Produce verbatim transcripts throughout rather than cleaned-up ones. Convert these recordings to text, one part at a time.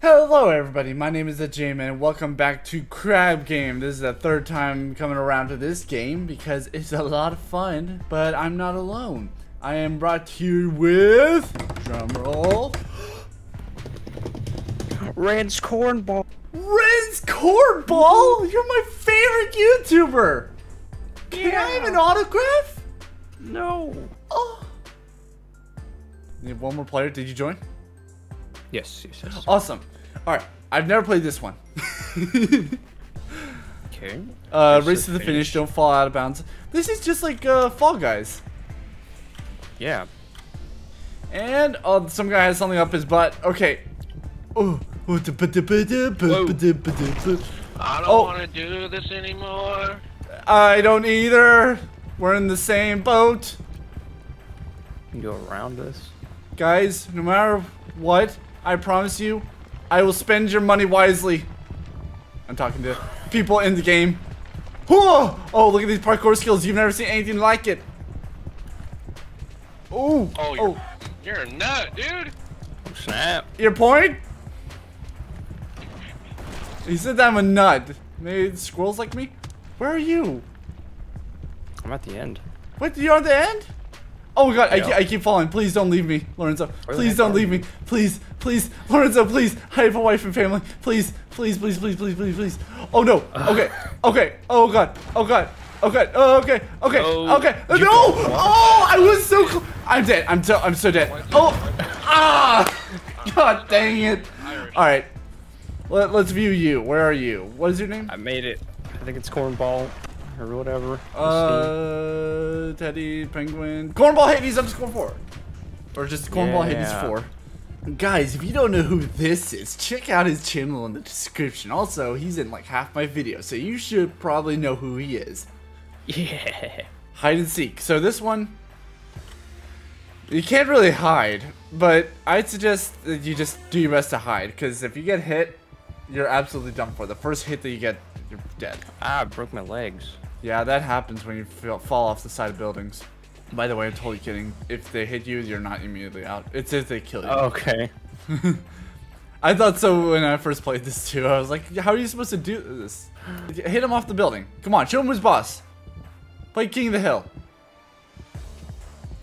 Hello everybody, my name is Ajayman and welcome back to Crab Game. This is the third time coming around to this game because it's a lot of fun, but I'm not alone. I am brought here with, drumroll, Renz Cornball. Renz Cornball? You're my favorite YouTuber! Can yeah. I have an autograph? No. Oh. You have one more player, did you join? Yes, yes, yes. Awesome. Alright, I've never played this one. Okay. Uh, race to the finish, don't fall out of bounds. This is just like uh, Fall Guys. Yeah. And oh, some guy has something up his butt. Okay. Oh, I don't oh. want to do this anymore. I don't either. We're in the same boat. You can go around this. Guys, no matter what, I promise you, I will spend your money wisely. I'm talking to people in the game. Oh, oh look at these parkour skills. You've never seen anything like it. Ooh, oh, oh, you're a nut, dude. Snap. Your point? He said that I'm a nut. Maybe squirrels like me? Where are you? I'm at the end. What? You're at the end? Oh my god, yeah. I, I keep falling. Please don't leave me, Lorenzo. Please don't leave me. Please, please, Lorenzo, please. I have a wife and family. Please, please, please, please, please, please, please. Oh no. Okay, okay. Oh god. Oh god. Oh god. Oh, okay. Okay. Oh, okay. No! Oh, I was so close. I'm dead. I'm so I'm so dead. Oh. Ah! God dang it. Alright. Let, let's view you. Where are you? What is your name? I made it. I think it's Cornball. Or whatever. We'll uh, see. Teddy, Penguin, Cornball Hades underscore four, or just Cornball yeah. Hades four. Guys, if you don't know who this is, check out his channel in the description. Also, he's in like half my videos, so you should probably know who he is. Yeah. Hide and seek. So this one, you can't really hide, but I'd suggest that you just do your best to hide, because if you get hit, you're absolutely done for. The first hit that you get, you're dead. Ah, I broke my legs. Yeah, that happens when you fall off the side of buildings. By the way, I'm totally kidding. If they hit you, you're not immediately out. It's if they kill you. Oh, okay. I thought so when I first played this too. I was like, how are you supposed to do this? Hit him off the building. Come on, show him who's boss. Play King of the Hill.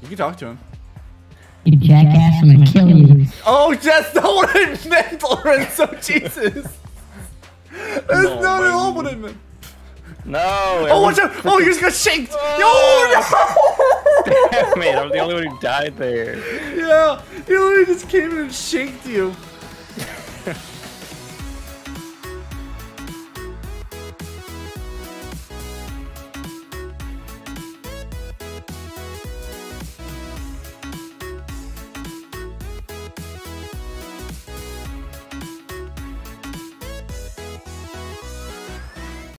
You can talk to him. You jackass, I'm gonna kill you. Oh, that's not what I meant, Lorenzo. Jesus. That's no, not at all what I meant. No. Oh, watch out! Oh, you just got shanked! Oh, no! Damn it, I'm the only one who died there. Yeah, he literally just came in and shanked you.